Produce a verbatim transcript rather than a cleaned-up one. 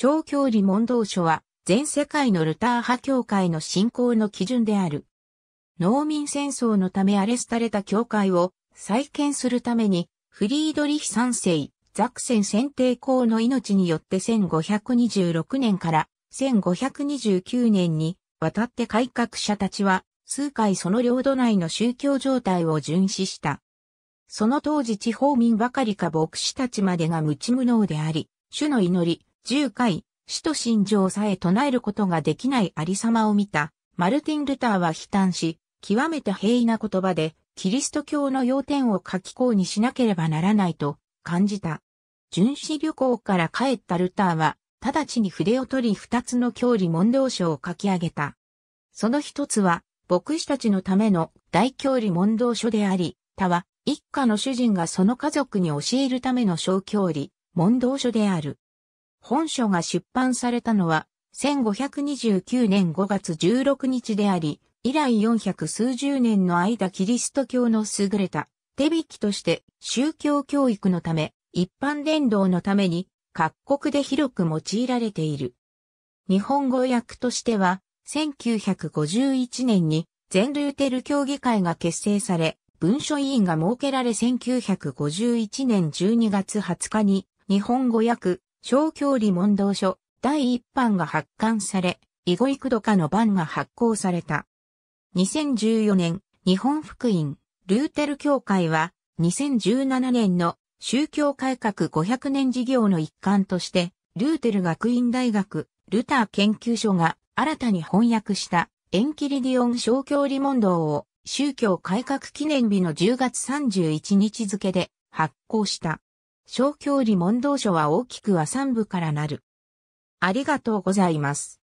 小教理問答書は全世界のルター派教会の信仰の基準である。農民戦争のため荒れ廃れた教会を再建するためにフリードリヒ三世、ザクセン選定公の命によってせんごひゃくにじゅうろくねんからせんごひゃくにじゅうきゅうねんにわたって改革者たちは数回その領土内の宗教状態を巡視した。その当時地方民ばかりか牧師たちまでが無知無能であり、主の祈り、十回、使徒信条さえ唱えることができないありさまを見た、マルティン・ルターは悲嘆し、極めて平易な言葉で、キリスト教の要点を書きこうにしなければならないと感じた。巡視旅行から帰ったルターは、直ちに筆を取り二つの教理問答書を書き上げた。その一つは、牧師たちのための大教理問答書であり、他は、一家の主人がその家族に教えるための小教理問答書である。本書が出版されたのはせんごひゃくにじゅうきゅうねんごがつじゅうろくにちであり、以来よんひゃくすうじゅうねんの間キリスト教の優れた手引きとして宗教教育のため、一般伝道のために各国で広く用いられている。日本語訳としては、せんきゅうひゃくごじゅういちねんに全ルーテル協議会が結成され、文書委員が設けられせんきゅうひゃくごじゅういちねんじゅうにがつはつかに日本語訳小教理問答書第一版が発刊され、以後幾度かの版が発行された。にせんじゅうよねん、日本福音ルーテル教会はにせんじゅうななねんの宗教改革ごひゃくねん事業の一環として、ルーテル学院大学ルター研究所が新たに翻訳したエンキリディオン小教理問答を宗教改革記念日のじゅうがつさんじゅういちにち付で発行した。小教理問答書は大きくはさんぶからなる。ありがとうございます。